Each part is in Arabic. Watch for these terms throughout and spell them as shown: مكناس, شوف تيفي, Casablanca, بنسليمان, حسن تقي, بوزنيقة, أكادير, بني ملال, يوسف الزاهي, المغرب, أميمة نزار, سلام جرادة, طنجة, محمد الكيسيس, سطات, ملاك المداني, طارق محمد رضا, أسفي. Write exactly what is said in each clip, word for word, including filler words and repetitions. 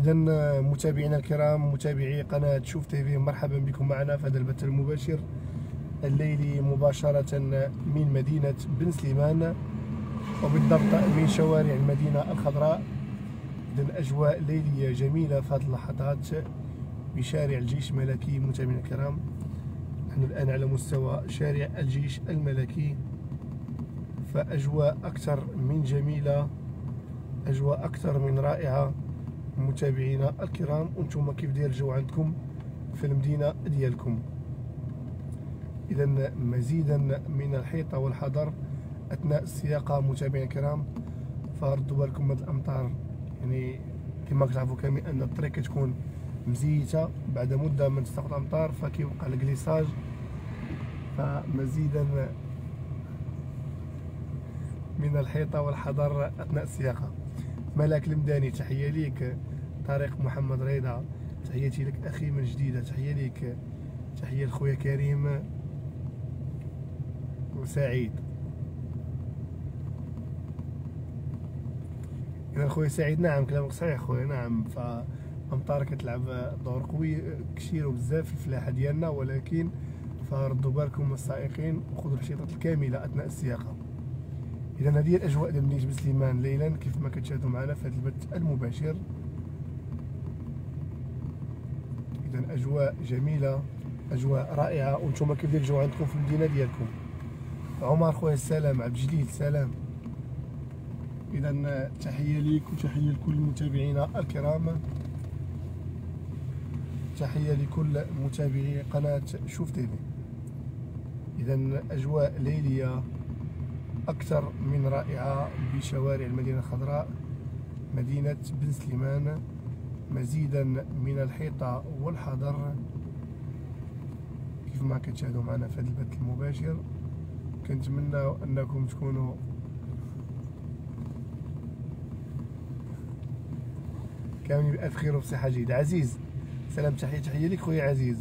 إذا متابعينا الكرام، متابعي قناة شوف تي في، مرحبا بكم معنا في هذا البث المباشر الليلي مباشرة من مدينة بنسليمان، وبالضبط من شوارع المدينة الخضراء. إذا أجواء ليلية جميلة في هذه اللحظات بشارع الجيش الملكي. متابعينا الكرام، نحن الآن على مستوى شارع الجيش الملكي، فأجواء أكثر من جميلة، أجواء أكثر من رائعة متابعينا الكرام. وانتم كيف داير الجو عندكم في المدينة ديالكم؟ إذا مزيدا من الحيطة والحذر أثناء السياقة متابعينا الكرام، فردوا بالكم هاد الأمطار، يعني كما كتعرفوا كامل أن الطريق كتكون مزيتة بعد مدة من تساقط الأمطار، فكيوقع الكليساج. فمزيدا من الحيطة والحذر أثناء السياقة. ملاك المداني تحية ليك. طارق محمد رضا تحياتي لك أخي من جديدة، تحية ليك، تحية لخويا كريم وسعيد. إذا خويا سعيد، نعم كلامك صحيح خويا، نعم فأمطار كتلعب دور قوي كثير وبزاف في الفلاحة ديالنا، ولكن فردوا بالكم السائقين وخذوا الحشيطات الكاملة أثناء السياقة. إذا هذه الأجواء ديال مدينة بنسليمان ليلا كيف ما كتشاهدوا معنا في هذا البث المباشر. إذا أجواء جميلة، أجواء رائعة. وأنتم كيف داير الجو عندكم في المدينة ديالكم؟ عمر خويا السلام، عبد الجليل السلام. إذا تحية ليك وتحية لكل متابعينا الكرام، تحية لكل متابعي قناة شوف تيفي. إذا أجواء ليلية أكثر من رائعة بشوارع المدينة الخضراء مدينة بنسليمان، مزيدا من الحيطة والحذر كيف ما كتشاهدوا معنا في هذا البث المباشر. كنتمنى أنكم تكونوا كاملين بألف خير وبصحة جيدة. عزيز سلام، تحية تحية لك خويا عزيز.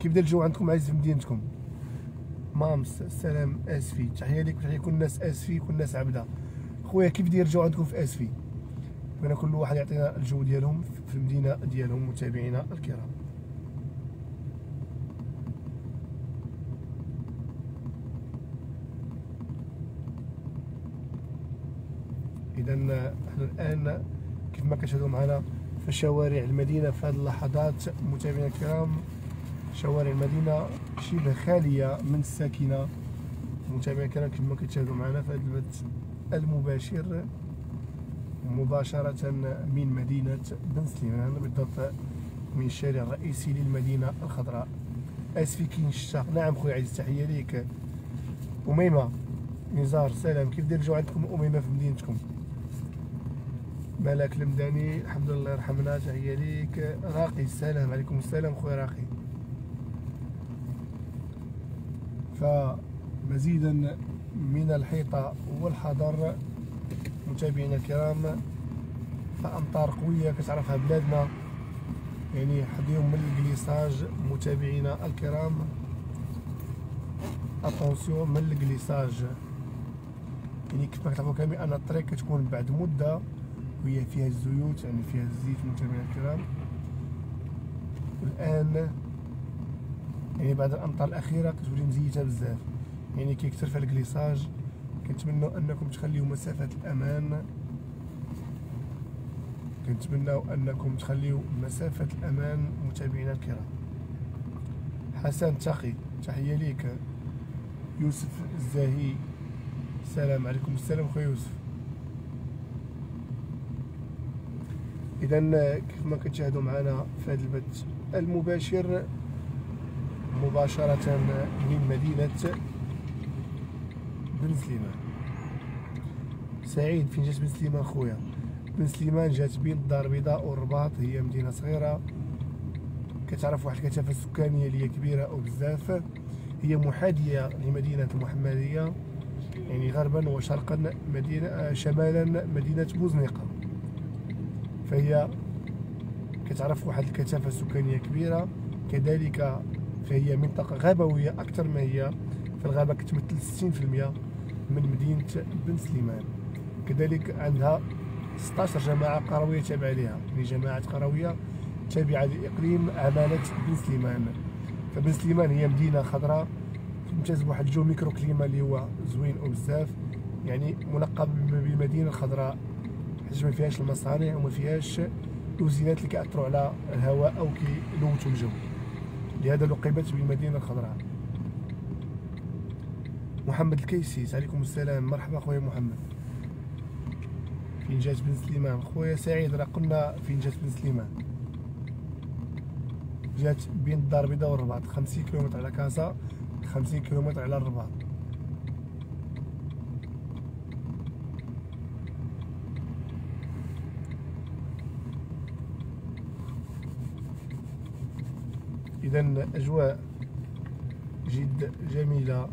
كيف بدا الجو عندكم عزيز في مدينتكم؟ مامس السلام اسفي، تحيه ليك وتحيه كل الناس اسفي، كل الناس عبده. خويا كيف داير الجو عندكم في اسفي؟ بغينا كل واحد يعطينا الجو ديالهم في المدينه ديالهم متابعينا الكرام. اذا احنا الان كيف ما كتشاهدوا معنا في شوارع المدينه في هذه اللحظات متابعينا الكرام، شوارع المدينة شبه خالية من الساكنة متابعينا الكرام كما كتشاهدوا معنا في هذا البث المباشر مباشرة من مدينة بنسليمان، بالضبط من الشارع الرئيسي للمدينة الخضراء. اسفي كاين الشتاء، نعم خويا عزيز تحية ليك. أميمة نزار سلام، كيف داير الجو عندكم أميمة في مدينتكم؟ ملاك المداني الحمد لله رحمنا، تحية ليك. راقي السلام عليكم، السلام خويا راقي. فمزيدا من الحيطة والحذر متابعينا الكرام، فأمطار قوية كتعرفها بلادنا، يعني حظيهم من الكليساج متابعينا الكرام، اتونسيون من الكليساج. يعني كيف ما كتعرفو كامل أن الطريق كتكون بعد مدة وهي فيها الزيوت، يعني فيها الزيت متابعينا الكرام. والآن يعني بعد الامطار الاخيره كتولي مزيته بزاف، يعني كيكثر فيها الكليساج. كنتمنوا انكم تخليو مسافه الامان، كنتمنوا انكم تخليو مسافه الامان متابعينا الكرام. حسن تقي تحيه ليك. يوسف الزاهي السلام عليكم، السلام خويا يوسف. اذا كيف ما كتشاهدوا معنا في هذا البث المباشر مباشرة من مدينة بنسليمان. سعيد فين جات بنسليمان خويا؟ بنسليمان جات بين الدار البيضاء والرباط، هي مدينة صغيرة كتعرف واحد الكثافة السكانية اللي هي كبيرة أو بزاف، هي محادية لمدينة المحمدية، يعني غربا وشرقا مدينة شمالا مدينة بوزنيقة، فهي كتعرف واحد الكثافة السكانية كبيرة. كذلك فهي منطقة غابوية أكثر ما هي، فالغابة كتمثل ستين في المئة من مدينة بنسليمان. كذلك عندها ستة عشر جماعة قروية تابعة لها، يعني جماعة قروية تابعة لإقليم عمالة بنسليمان. فبنسليمان هي مدينة خضراء تمتاز بواحد الجو ميكرو كليما اللي هو زوين أو بزاف، يعني ملقب بالمدينة الخضراء حيت ما فيهاش المصانع وما فيهاش الوزينات اللي كيأثروا على الهواء أو كيلوثوا الجو، لهذا لقبت بالمدينة الخضراء. محمد الكيسيس عليكم السلام، مرحبا خويا محمد. فين جات بنسليمان؟ خويا سعيد راه قلنا فين جات بنسليمان، جات بين الدار البيضاء والرباط، خمسين كيلومتر على كازا، خمسين كيلومتر على الرباط. إذا أجواء جد جميلة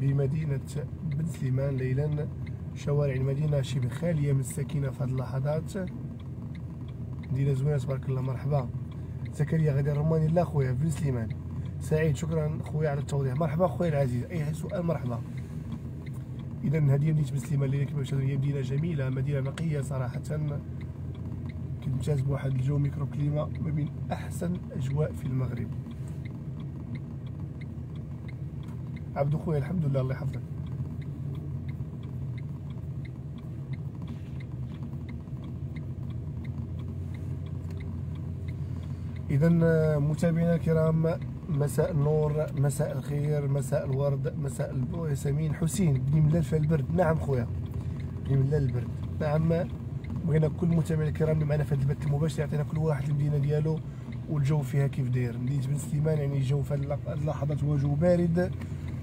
بمدينة بنسليمان ليلا. شوارع المدينة شبه خالية من السكينة في هذه اللحظات. مدينة زوينة تبارك الله. مرحبا زكريا غادي الرماني، لا خويا في بنسليمان. سعيد شكرا خويا على التوضيح. مرحبا خويا العزيز، أي سؤال مرحبا. إذا هذه مدينة بنسليمان ليلا كما شاهدوا، هي مدينة جميلة، مدينة نقية صراحة، كتمتاز بواحد الجو ميكرو كليما ما بين أحسن أجواء في المغرب. عبدو خويا الحمد لله الله يحفظك. إذا متابعينا الكرام، مساء النور، مساء الخير، مساء الورد، مساء الياسمين. حسين بني ملال في البرد، نعم خويا بني ملال البرد، نعم. بغينا كل متابعينا الكرام اللي معنا في هذا البث المباشر يعطينا كل واحد المدينه ديالو والجو فيها كيف داير. مدينه بنسليمان يعني الجو في هذه اللحظات هو جو بارد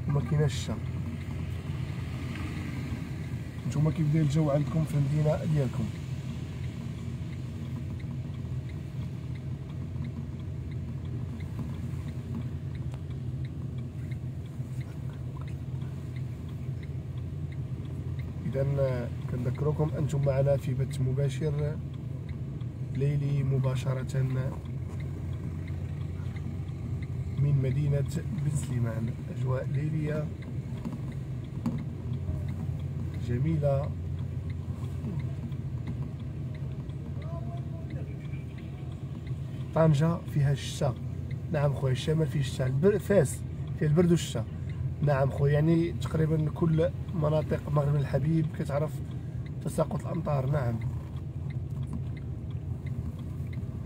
وما كايناش الشمس. نتوما كيف داير الجو عندكم في المدينه ديالكم؟ إذا كنذكركم أنتم معنا في بث مباشر ليلي مباشرة من مدينة بنسليمان. أجواء ليلية جميلة طنجة فيها الشتاء، نعم خويا الشمال فيه الشتاء، فاس فيه البرد والشتاء، نعم خويا، يعني تقريبا كل مناطق المغرب الحبيب كتعرف تساقط الامطار، نعم.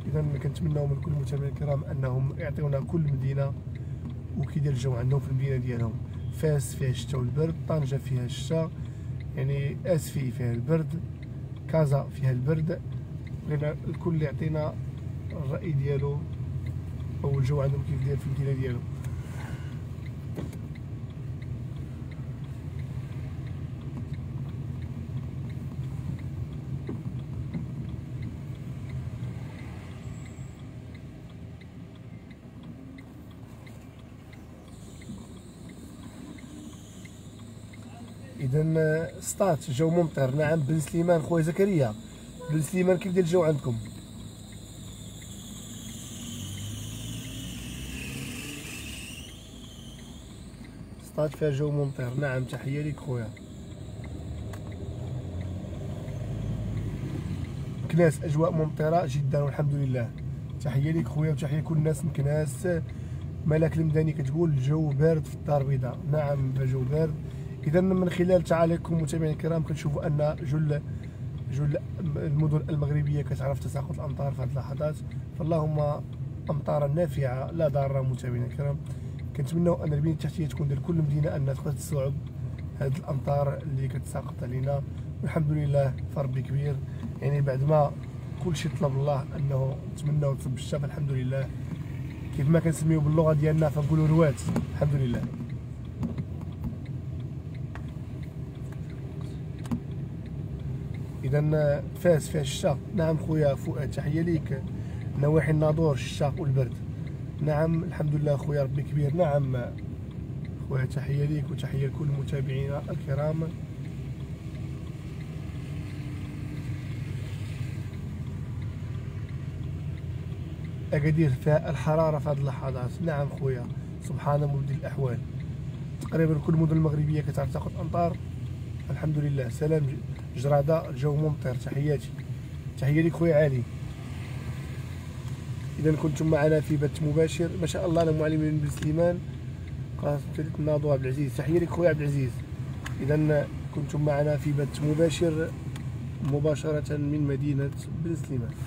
اذا كنتمناو من كل متابعينا الكرام انهم يعطيونا كل مدينه وكي داير الجو عندهم في المدينه ديالهم. فاس فيها الشتاء والبرد، طنجه فيها الشتاء يعني اسفي فيها البرد، كازا فيها البرد. بغينا الكل يعطينا الراي ديالو او الجو عندهم كيف داير في المدينه ديالو. إذا سطات الجو ممطر، نعم. بنسليمان خويا زكريا، بنسليمان كيف داير الجو عندكم؟ سطات فيها جو ممطر، نعم. تحية ليك خويا. مكناس أجواء ممطرة جدا والحمد لله، تحية ليك خويا وتحية لكل الناس مكناس. ملاك المداني كتقول الجو بارد في الدار البيضاء، نعم الجو بارد. إذا من خلال تعاليقكم متابعينا الكرام كنشوفوا أن جل جل المدن المغربية كتعرف تساقط الأمطار في هذه اللحظات، فاللهم أمطارا نافعة لا ضارة. متابعينا الكرام كنتمناو أن البنية التحتية تكون لكل مدينة أنها تقدر تستوعب هذه الأمطار اللي كتساقط علينا، والحمد لله فربي كبير. يعني بعد ما كل شيء طلب الله أنه نتمناو تصب الشتاء، فالحمد لله كيف ما كنسميو باللغة ديالنا فنقولوا روات، الحمد لله. إذا فاس فيها الشتاء، نعم خويا فؤاد تحية ليك. نواحي الناظور الشتاء والبرد، نعم الحمد لله خويا ربي كبير، نعم خويا تحية ليك وتحية لكل متابعينا الكرام. أكادير فيها الحرارة في هذه اللحظات، نعم خويا سبحان مبدل الأحوال. تقريبا كل المدن المغربية كتعرف تاخد أمطار الحمد لله. سلام جرادة، الجو ممطر. تحياتي تحية لك خويا علي. إذا كنتم معنا في بث مباشر ما شاء الله. أنا معلم بنسليمان قاسم ثالث ناظور عبد العزيز. تحية لك خويا عبد العزيز. إذا كنتم معنا في بث مباشر مباشرة من مدينة بنسليمان.